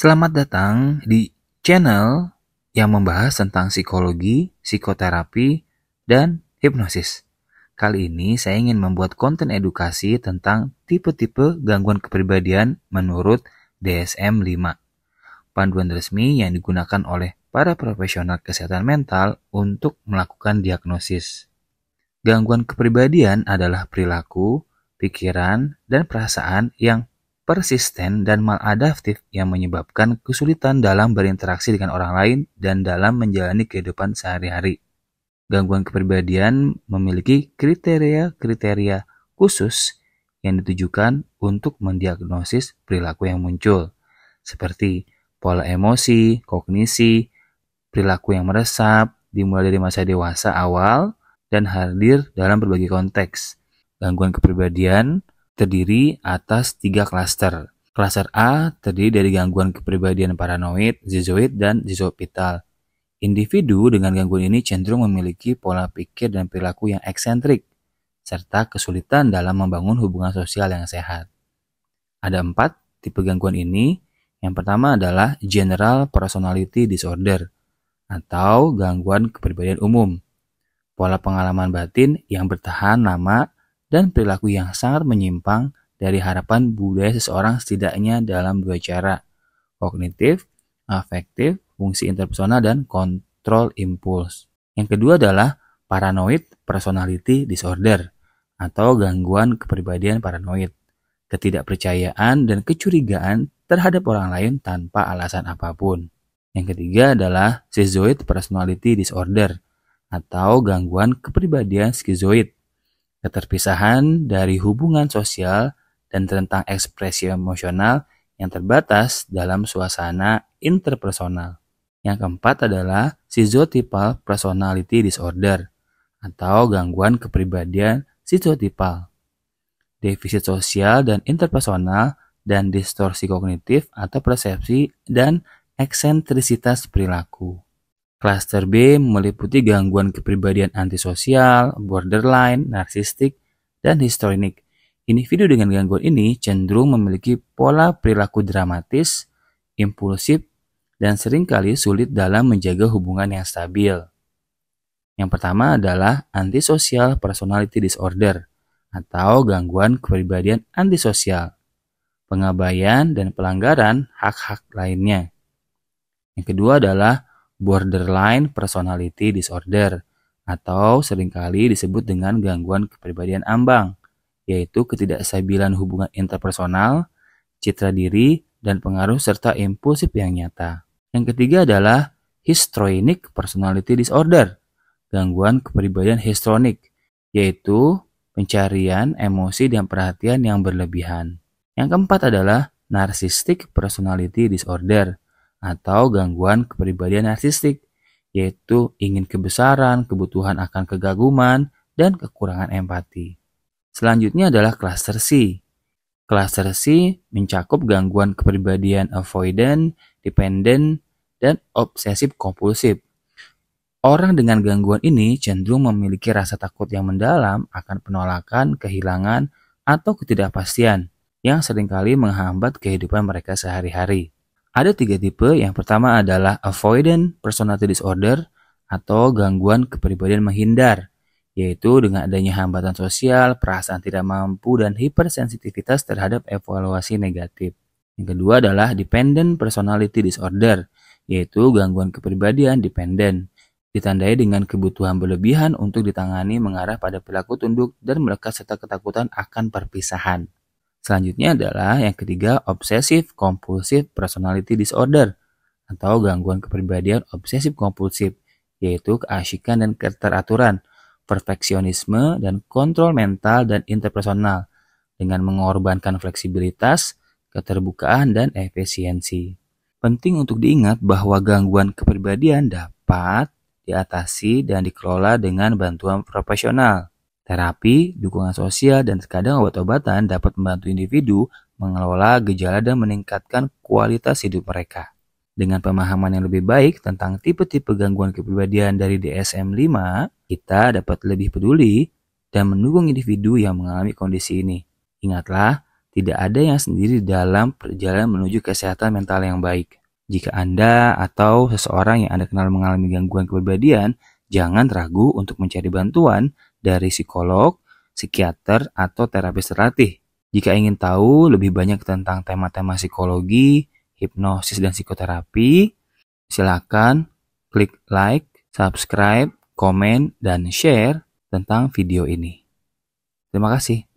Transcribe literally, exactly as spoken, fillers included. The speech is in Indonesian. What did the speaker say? Selamat datang di channel yang membahas tentang psikologi, psikoterapi, dan hipnosis. Kali ini saya ingin membuat konten edukasi tentang tipe-tipe gangguan kepribadian menurut D S M lima. Panduan resmi yang digunakan oleh para profesional kesehatan mental untuk melakukan diagnosis. Gangguan kepribadian adalah perilaku, pikiran, dan perasaan yang persisten dan maladaptif yang menyebabkan kesulitan dalam berinteraksi dengan orang lain dan dalam menjalani kehidupan sehari-hari. Gangguan kepribadian memiliki kriteria-kriteria khusus yang ditujukan untuk mendiagnosis perilaku yang muncul, seperti pola emosi, kognisi, perilaku yang meresap, dimulai dari masa dewasa awal, dan hadir dalam berbagai konteks. Gangguan kepribadian terdiri atas tiga klaster. Klaster A terdiri dari gangguan kepribadian paranoid, schizoid, dan schizotypal. Individu dengan gangguan ini cenderung memiliki pola pikir dan perilaku yang eksentrik, serta kesulitan dalam membangun hubungan sosial yang sehat. Ada empat tipe gangguan ini. Yang pertama adalah General Personality Disorder atau gangguan kepribadian umum. Pola pengalaman batin yang bertahan lama dan perilaku yang sangat menyimpang dari harapan budaya seseorang setidaknya dalam dua cara, kognitif, afektif, fungsi interpersonal, dan kontrol impuls. Yang kedua adalah Paranoid Personality Disorder atau gangguan kepribadian paranoid. Ketidakpercayaan dan kecurigaan terhadap orang lain tanpa alasan apapun. Yang ketiga adalah Schizoid Personality Disorder atau gangguan kepribadian schizoid. Keterpisahan dari hubungan sosial dan tentang ekspresi emosional yang terbatas dalam suasana interpersonal. Yang keempat adalah Schizotypal Personality Disorder atau gangguan kepribadian schizotypal. Defisit sosial dan interpersonal dan distorsi kognitif atau persepsi dan eksentrisitas perilaku. Klaster B meliputi gangguan kepribadian antisosial, borderline, narsistik, dan histrionik. Individu dengan gangguan ini cenderung memiliki pola perilaku dramatis, impulsif, dan seringkali sulit dalam menjaga hubungan yang stabil. Yang pertama adalah antisocial personality disorder atau gangguan kepribadian antisosial. Pengabaian dan pelanggaran hak-hak lainnya. Yang kedua adalah borderline personality disorder atau seringkali disebut dengan gangguan kepribadian ambang, yaitu ketidakstabilan hubungan interpersonal, citra diri, dan pengaruh serta impulsif yang nyata. Yang ketiga adalah histrionic personality disorder, gangguan kepribadian histrionik, yaitu pencarian, emosi, dan perhatian yang berlebihan. Yang keempat adalah narcissistic personality disorder atau gangguan kepribadian narsistik, yaitu ingin kebesaran, kebutuhan akan kegaguman, dan kekurangan empati. Selanjutnya adalah klaster C. Klaster C mencakup gangguan kepribadian avoidant, dependent, dan obsessive compulsive. Orang dengan gangguan ini cenderung memiliki rasa takut yang mendalam akan penolakan, kehilangan, atau ketidakpastian yang seringkali menghambat kehidupan mereka sehari-hari. Ada tiga tipe. Yang pertama adalah avoidant personality disorder atau gangguan kepribadian menghindar, yaitu dengan adanya hambatan sosial, perasaan tidak mampu, dan hipersensitivitas terhadap evaluasi negatif. Yang kedua adalah dependent personality disorder, yaitu gangguan kepribadian dependen, ditandai dengan kebutuhan berlebihan untuk ditangani mengarah pada perilaku tunduk dan melekat serta ketakutan akan perpisahan. Selanjutnya adalah yang ketiga, obsessive compulsive personality disorder atau gangguan kepribadian obsesif kompulsif, yaitu keasyikan dan keteraturan, perfeksionisme, dan kontrol mental dan interpersonal dengan mengorbankan fleksibilitas, keterbukaan, dan efisiensi. Penting untuk diingat bahwa gangguan kepribadian dapat diatasi dan dikelola dengan bantuan profesional. Terapi, dukungan sosial, dan terkadang obat-obatan dapat membantu individu mengelola gejala dan meningkatkan kualitas hidup mereka. Dengan pemahaman yang lebih baik tentang tipe-tipe gangguan kepribadian dari D S M lima, kita dapat lebih peduli dan mendukung individu yang mengalami kondisi ini. Ingatlah, Tidak ada yang sendiri dalam perjalanan menuju kesehatan mental yang baik. Jika Anda atau seseorang yang Anda kenal mengalami gangguan kepribadian, jangan ragu untuk mencari bantuan dari psikolog, psikiater, atau terapis terlatih. Jika ingin tahu lebih banyak tentang tema-tema psikologi, hipnosis, dan psikoterapi, silakan klik like, subscribe, komen, dan share tentang video ini. Terima kasih.